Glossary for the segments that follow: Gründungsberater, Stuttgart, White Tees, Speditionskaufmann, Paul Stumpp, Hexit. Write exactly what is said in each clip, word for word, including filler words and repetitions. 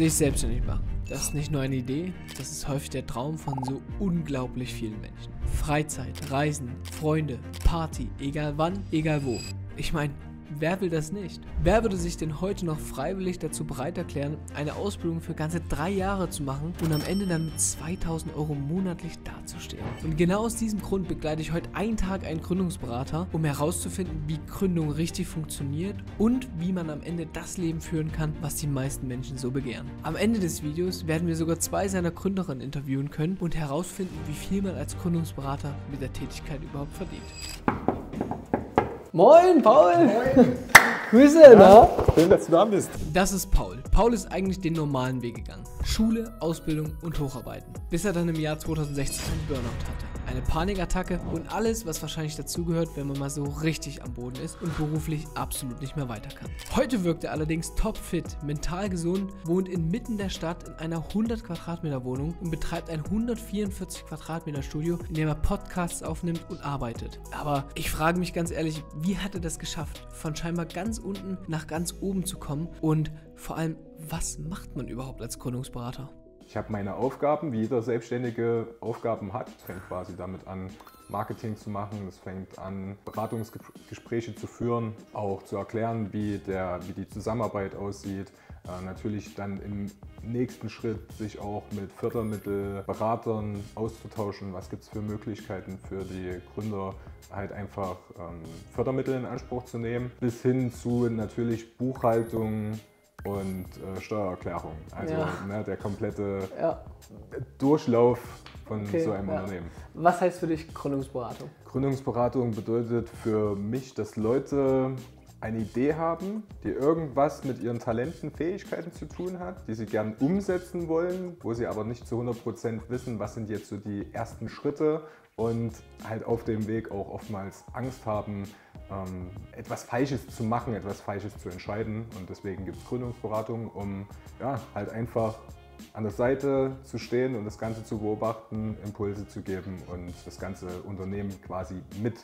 sich selbstständig machen. Das ist nicht nur eine Idee, das ist häufig der Traum von so unglaublich vielen Menschen. Freizeit, Reisen, Freunde, Party, egal wann, egal wo. Ich meine, wer will das nicht? Wer würde sich denn heute noch freiwillig dazu bereit erklären, eine Ausbildung für ganze drei Jahre zu machen und am Ende dann mit zweitausend Euro monatlich dazustehen? Und genau aus diesem Grund begleite ich heute einen Tag einen Gründungsberater, um herauszufinden, wie Gründung richtig funktioniert und wie man am Ende das Leben führen kann, was die meisten Menschen so begehren. Am Ende des Videos werden wir sogar zwei seiner Gründerinnen interviewen können und herausfinden, wie viel man als Gründungsberater mit der Tätigkeit überhaupt verdient. Moin, Paul! Moin! Grüße, ja, na? Schön, dass du da bist. Das ist Paul. Paul ist eigentlich den normalen Weg gegangen. Schule, Ausbildung und Hocharbeiten. Bis er dann im Jahr zweitausendsechzehn einen Burnout hatte. Eine Panikattacke und alles, was wahrscheinlich dazugehört, wenn man mal so richtig am Boden ist und beruflich absolut nicht mehr weiter kann. Heute wirkt er allerdings topfit, mental gesund, wohnt inmitten der Stadt in einer hundert Quadratmeter Wohnung und betreibt ein hundertvierundvierzig Quadratmeter Studio, in dem er Podcasts aufnimmt und arbeitet. Aber ich frage mich ganz ehrlich, wie hat er das geschafft, von scheinbar ganz unten nach ganz oben zu kommen und vor allem, was macht man überhaupt als Gründungsberater? Ich habe meine Aufgaben, wie jeder Selbstständige Aufgaben hat. Es fängt quasi damit an, Marketing zu machen, es fängt an, Beratungsgespräche zu führen, auch zu erklären, wie, der, wie die Zusammenarbeit aussieht. Äh, natürlich dann im nächsten Schritt sich auch mit Fördermittel, Beratern auszutauschen, was gibt es für Möglichkeiten für die Gründer, halt einfach ähm, Fördermittel in Anspruch zu nehmen, bis hin zu natürlich Buchhaltung, und äh, Steuererklärung, also ja. ne, der komplette ja. Durchlauf von okay, so einem ja. Unternehmen. Was heißt für dich Gründungsberatung? Gründungsberatung bedeutet für mich, dass Leute eine Idee haben, die irgendwas mit ihren Talenten, Fähigkeiten zu tun hat, die sie gern umsetzen wollen, wo sie aber nicht zu hundert Prozent wissen, was sind jetzt so die ersten Schritte und halt auf dem Weg auch oftmals Angst haben, ähm, etwas Falsches zu machen, etwas Falsches zu entscheiden. Und deswegen gibt es Gründungsberatung, um ja, halt einfach an der Seite zu stehen und das Ganze zu beobachten, Impulse zu geben und das ganze Unternehmen quasi mit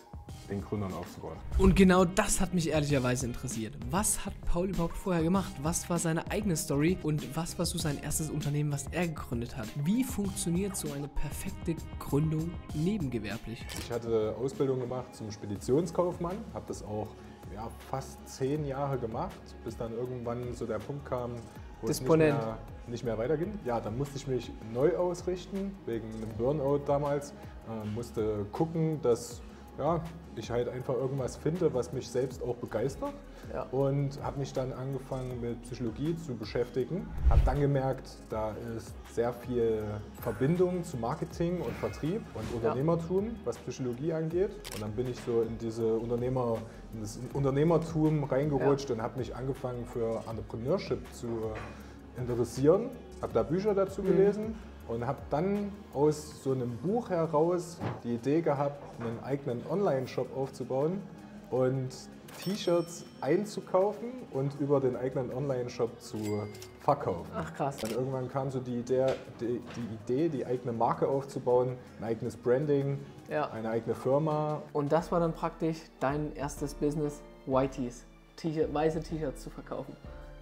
den Gründern aufzubauen. Und genau das hat mich ehrlicherweise interessiert. Was hat Paul überhaupt vorher gemacht? Was war seine eigene Story und was war so sein erstes Unternehmen, was er gegründet hat? Wie funktioniert so eine perfekte Gründung nebengewerblich? Ich hatte Ausbildung gemacht zum Speditionskaufmann, habe das auch ja, fast zehn Jahre gemacht, bis dann irgendwann so der Punkt kam, wo es nicht mehr, nicht mehr weiterging. Ja, dann musste ich mich neu ausrichten, wegen einem Burnout damals. Äh, musste gucken, dass ja, ich halt einfach irgendwas finde, was mich selbst auch begeistert. Ja. Und habe mich dann angefangen mit Psychologie zu beschäftigen. Habe dann gemerkt, da ist sehr viel Verbindung zu Marketing und Vertrieb und Unternehmertum, ja. was Psychologie angeht. Und dann bin ich so in diese Unternehmer, in das Unternehmertum reingerutscht ja. und habe mich angefangen für Entrepreneurship zu interessieren. Habe da Bücher dazu mhm. gelesen. Und habe dann aus so einem Buch heraus die Idee gehabt, einen eigenen Online-Shop aufzubauen und T-Shirts einzukaufen und über den eigenen Online-Shop zu verkaufen. Ach krass. Dann irgendwann kam so die Idee, die, die Idee, die eigene Marke aufzubauen, ein eigenes Branding, ja. eine eigene Firma. Und das war dann praktisch dein erstes Business, White Tees, weiße T-Shirts zu verkaufen.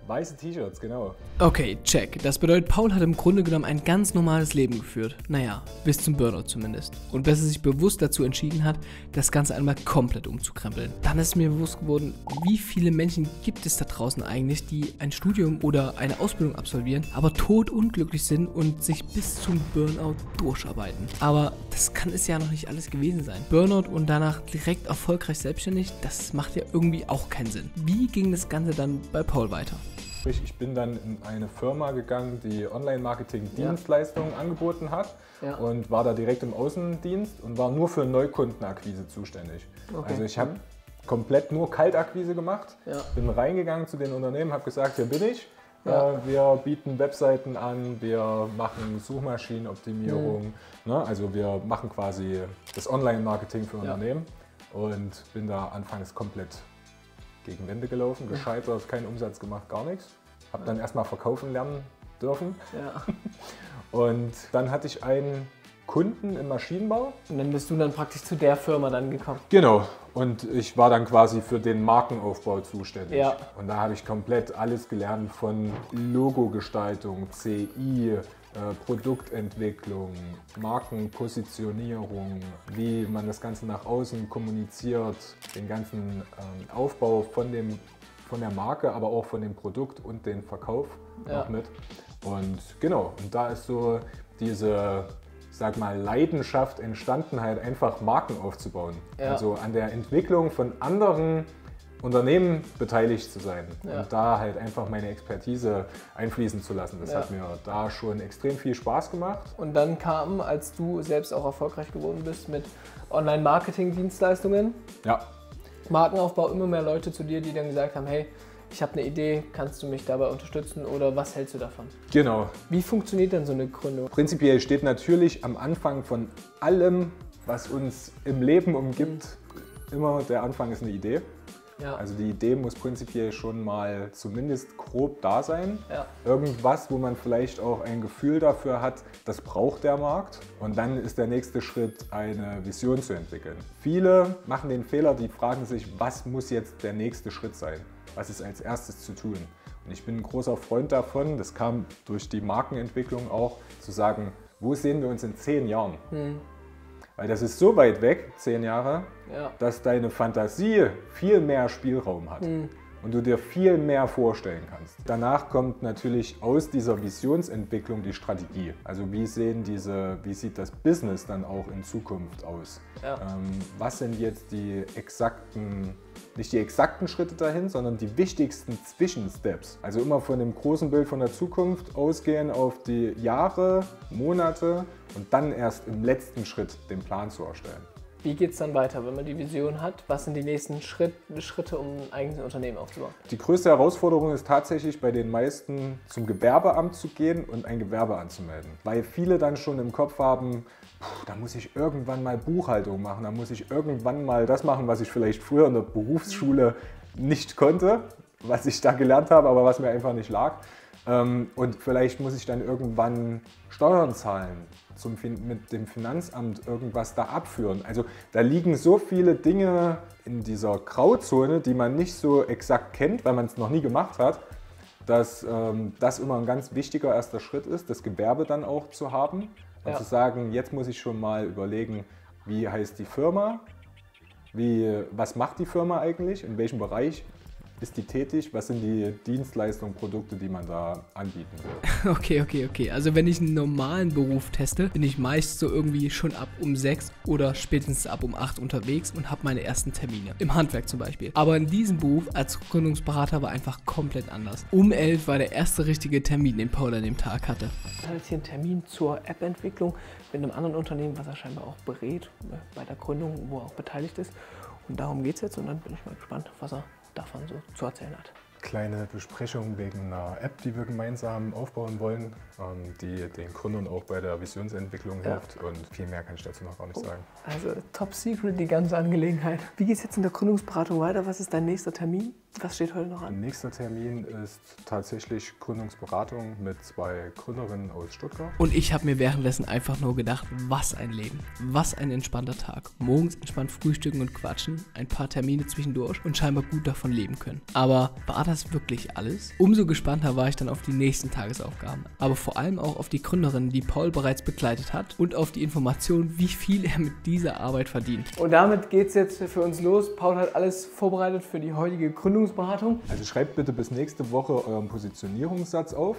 Weiße T-Shirts, genau. Okay, check. Das bedeutet, Paul hat im Grunde genommen ein ganz normales Leben geführt. Naja, bis zum Burnout zumindest. Und dass er sich bewusst dazu entschieden hat, das Ganze einmal komplett umzukrempeln. Dann ist mir bewusst geworden, wie viele Menschen gibt es da draußen eigentlich, die ein Studium oder eine Ausbildung absolvieren, aber todunglücklich sind und sich bis zum Burnout durcharbeiten. Aber das kann es ja noch nicht alles gewesen sein. Burnout und danach direkt erfolgreich selbstständig, das macht ja irgendwie auch keinen Sinn. Wie ging das Ganze dann bei Paul weiter? Ich bin dann in eine Firma gegangen, die Online-Marketing-Dienstleistungen ja. angeboten hat ja. und war da direkt im Außendienst und war nur für Neukundenakquise zuständig. Okay. Also ich habe mhm. komplett nur Kaltakquise gemacht, ja. bin reingegangen zu den Unternehmen, habe gesagt, hier bin ich, ja. äh, wir bieten Webseiten an, wir machen Suchmaschinenoptimierung, mhm. ne? Also wir machen quasi das Online-Marketing für Unternehmen ja. und bin da anfangs komplett gegen Wände gelaufen, gescheitert, keinen Umsatz gemacht, gar nichts. Habe dann erstmal verkaufen lernen dürfen. Ja. Und dann hatte ich einen Kunden im Maschinenbau. Und dann bist du dann praktisch zu der Firma dann gekommen. Genau. Und ich war dann quasi für den Markenaufbau zuständig. Ja. Und da habe ich komplett alles gelernt von Logogestaltung, C I, Äh, Produktentwicklung, Markenpositionierung, wie man das Ganze nach außen kommuniziert, den ganzen ähm, Aufbau von, dem, von der Marke, aber auch von dem Produkt und den Verkauf ja. auch mit. Und genau, und da ist so diese, sag mal, Leidenschaft entstanden, halt einfach Marken aufzubauen. Ja. Also an der Entwicklung von anderen Unternehmen beteiligt zu sein ja. und da halt einfach meine Expertise einfließen zu lassen. Das ja. hat mir da schon extrem viel Spaß gemacht. Und dann kam, als du selbst auch erfolgreich geworden bist mit Online-Marketing-Dienstleistungen, ja. Markenaufbau, immer mehr Leute zu dir, die dann gesagt haben, hey, ich habe eine Idee, kannst du mich dabei unterstützen oder was hältst du davon? Genau. Wie funktioniert denn so eine Gründung? Prinzipiell steht natürlich am Anfang von allem, was uns im Leben umgibt, immer der Anfang ist eine Idee. Ja. Also die Idee muss prinzipiell schon mal zumindest grob da sein. Ja. Irgendwas, wo man vielleicht auch ein Gefühl dafür hat, das braucht der Markt. Und dann ist der nächste Schritt, eine Vision zu entwickeln. Viele machen den Fehler, die fragen sich, was muss jetzt der nächste Schritt sein? Was ist als erstes zu tun? Und ich bin ein großer Freund davon, das kam durch die Markenentwicklung auch, zu sagen, wo sehen wir uns in zehn Jahren? Hm. Weil das ist so weit weg, zehn Jahre, ja. dass deine Fantasie viel mehr Spielraum hat mhm. und du dir viel mehr vorstellen kannst. Danach kommt natürlich aus dieser Visionsentwicklung die Strategie. Also wie sehen diese, wie sieht das Business dann auch in Zukunft aus? Ja. Ähm, was sind jetzt die exakten, nicht die exakten Schritte dahin, sondern die wichtigsten Zwischensteps? Also immer von dem großen Bild von der Zukunft ausgehen auf die Jahre, Monate, und dann erst im letzten Schritt den Plan zu erstellen. Wie geht es dann weiter, wenn man die Vision hat? Was sind die nächsten Schritt, Schritte, um ein eigenes Unternehmen aufzubauen? Die größte Herausforderung ist tatsächlich bei den meisten, zum Gewerbeamt zu gehen und ein Gewerbe anzumelden. Weil viele dann schon im Kopf haben, puh, da muss ich irgendwann mal Buchhaltung machen, da muss ich irgendwann mal das machen, was ich vielleicht früher in der Berufsschule nicht konnte, was ich da gelernt habe, aber was mir einfach nicht lag. Und vielleicht muss ich dann irgendwann Steuern zahlen, zum fin mit dem Finanzamt irgendwas da abführen. Also da liegen so viele Dinge in dieser Grauzone, die man nicht so exakt kennt, weil man es noch nie gemacht hat, dass ähm, das immer ein ganz wichtiger erster Schritt ist, das Gewerbe dann auch zu haben und ja. zu sagen, jetzt muss ich schon mal überlegen, wie heißt die Firma, wie, was macht die Firma eigentlich, in welchem Bereich ist die tätig? Was sind die Dienstleistungen, Produkte, die man da anbieten will? Okay, okay, okay. Also wenn ich einen normalen Beruf teste, bin ich meist so irgendwie schon ab um sechs oder spätestens ab um acht unterwegs und habe meine ersten Termine. Im Handwerk zum Beispiel. Aber in diesem Beruf als Gründungsberater war einfach komplett anders. Um elf war der erste richtige Termin, den Paul an dem Tag hatte. Ich hatte jetzt hier einen Termin zur App-Entwicklung mit einem anderen Unternehmen, was er scheinbar auch berät, bei der Gründung, wo er auch beteiligt ist. Und darum geht es jetzt und dann bin ich mal gespannt, was er davon so zu erzählen hat. Kleine Besprechung wegen einer App, die wir gemeinsam aufbauen wollen, die den Gründern auch bei der Visionsentwicklung ja. hilft und viel mehr kann ich dazu noch gar nicht oh. sagen. Also top secret die ganze Angelegenheit. Wie geht es jetzt in der Gründungsberatung weiter? Was ist dein nächster Termin? Was steht heute noch an? Nächster Termin ist tatsächlich Gründungsberatung mit zwei Gründerinnen aus Stuttgart. Und ich habe mir währenddessen einfach nur gedacht, was ein Leben, was ein entspannter Tag. Morgens entspannt frühstücken und quatschen, ein paar Termine zwischendurch und scheinbar gut davon leben können. Aber war das wirklich alles? Umso gespannter war ich dann auf die nächsten Tagesaufgaben. Aber vor allem auch auf die Gründerinnen, die Paul bereits begleitet hat und auf die Information, wie viel er mit dieser Arbeit verdient. Und damit geht's jetzt für uns los. Paul hat alles vorbereitet für die heutige Gründung. Also schreibt bitte bis nächste Woche euren Positionierungssatz auf.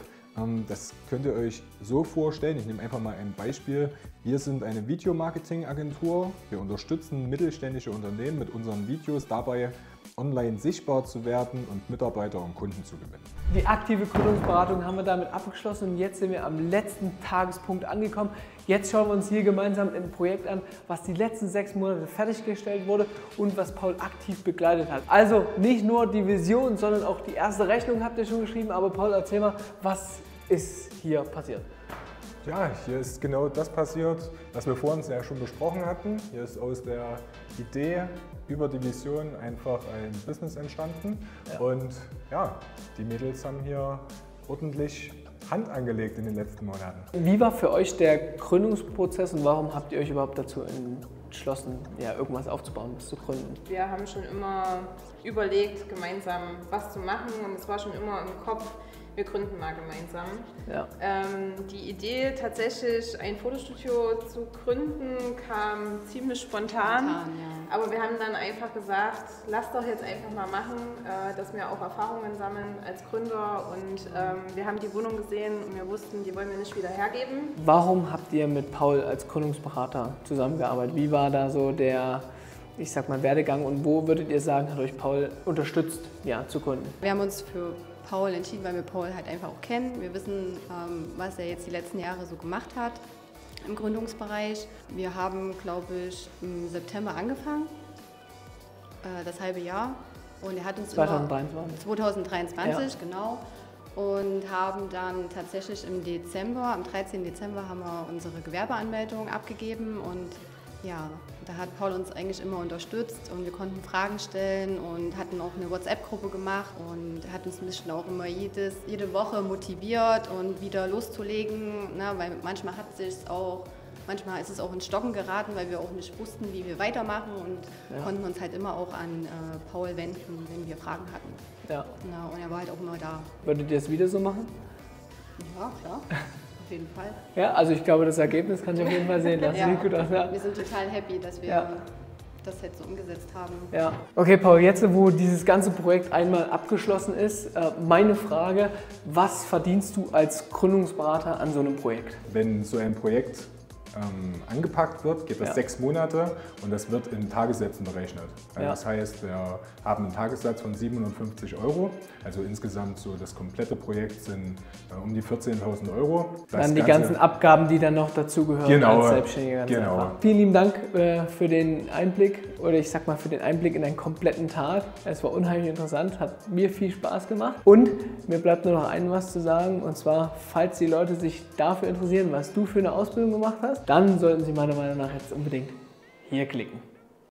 Das könnt ihr euch so vorstellen. Ich nehme einfach mal ein Beispiel. Wir sind eine Videomarketing-Agentur. Wir unterstützen mittelständische Unternehmen mit unseren Videos dabei, online sichtbar zu werden und Mitarbeiter und Kunden zu gewinnen. Die aktive Gründungsberatung haben wir damit abgeschlossen und jetzt sind wir am letzten Tagespunkt angekommen. Jetzt schauen wir uns hier gemeinsam ein Projekt an, was die letzten sechs Monate fertiggestellt wurde und was Paul aktiv begleitet hat. Also nicht nur die Vision, sondern auch die erste Rechnung habt ihr schon geschrieben, aber Paul, erzähl mal, was ist hier passiert? Ja, hier ist genau das passiert, was wir vorhin ja schon besprochen hatten. Hier ist aus der Idee über die Vision einfach ein Business entstanden. Ja. Und ja, die Mädels haben hier ordentlich Hand angelegt in den letzten Monaten. Wie war für euch der Gründungsprozess und warum habt ihr euch überhaupt dazu entschlossen, ja, irgendwas aufzubauen, was zu gründen? Wir haben schon immer überlegt, gemeinsam was zu machen, und es war schon immer im Kopf, wir gründen mal gemeinsam. Ja. Ähm, die Idee, tatsächlich ein Fotostudio zu gründen, kam ziemlich spontan. spontan ja. Aber wir haben dann einfach gesagt, lass doch jetzt einfach mal machen, äh, dass wir auch Erfahrungen sammeln als Gründer. Und ähm, wir haben die Wohnung gesehen und wir wussten, die wollen wir nicht wieder hergeben. Warum habt ihr mit Paul als Gründungsberater zusammengearbeitet? Wie war da so der, ich sag mal, Werdegang, und wo würdet ihr sagen, hat euch Paul unterstützt, ja, zu gründen? Wir haben uns für Paul entschieden, weil wir Paul halt einfach auch kennen. Wir wissen, was er jetzt die letzten Jahre so gemacht hat im Gründungsbereich. Wir haben, glaube ich, im September angefangen, das halbe Jahr. Und er hat uns zwanzig dreiundzwanzig. zwanzig dreiundzwanzig, ja. Genau. Und haben dann tatsächlich im Dezember, am dreizehnten Dezember, haben wir unsere Gewerbeanmeldung abgegeben. Und ja, da hat Paul uns eigentlich immer unterstützt und wir konnten Fragen stellen und hatten auch eine WhatsApp-Gruppe gemacht und hat uns ein bisschen auch immer jedes, jede Woche motiviert und wieder loszulegen, ne? Weil manchmal hat sich's auch, manchmal ist es auch in Stocken geraten, weil wir auch nicht wussten, wie wir weitermachen, und ja, konnten uns halt immer auch an äh, Paul wenden, wenn wir Fragen hatten. Ja. Na, und er war halt auch immer da. Würdet ihr es wieder so machen? Ja, klar. Auf jeden Fall. Ja, also ich glaube, das Ergebnis kann ich auf jeden Fall sehen. Das ja, sieht gut aus. Ja. Wir sind total happy, dass wir ja. das jetzt so umgesetzt haben. Ja. Okay, Paul, jetzt wo dieses ganze Projekt einmal abgeschlossen ist, meine Frage, was verdienst du als Gründungsberater an so einem Projekt? Wenn so ein Projekt ähm, angepackt wird, geht das ja. sechs Monate und das wird in Tagessätzen berechnet. Also ja. Das heißt, wir haben einen Tagessatz von siebenhundertfünfzig Euro, also insgesamt so das komplette Projekt sind äh, um die vierzehntausend Euro. Das dann die Ganze, ganzen Abgaben, die dann noch dazugehören, genau, als Selbstständiger. Genau. Einfach. Vielen lieben Dank äh, für den Einblick, oder ich sag mal für den Einblick in einen kompletten Tag. Es war unheimlich interessant, hat mir viel Spaß gemacht, und mir bleibt nur noch ein was zu sagen, und zwar, falls die Leute sich dafür interessieren, was du für eine Ausbildung gemacht hast, dann sollten Sie meiner Meinung nach jetzt unbedingt hier klicken.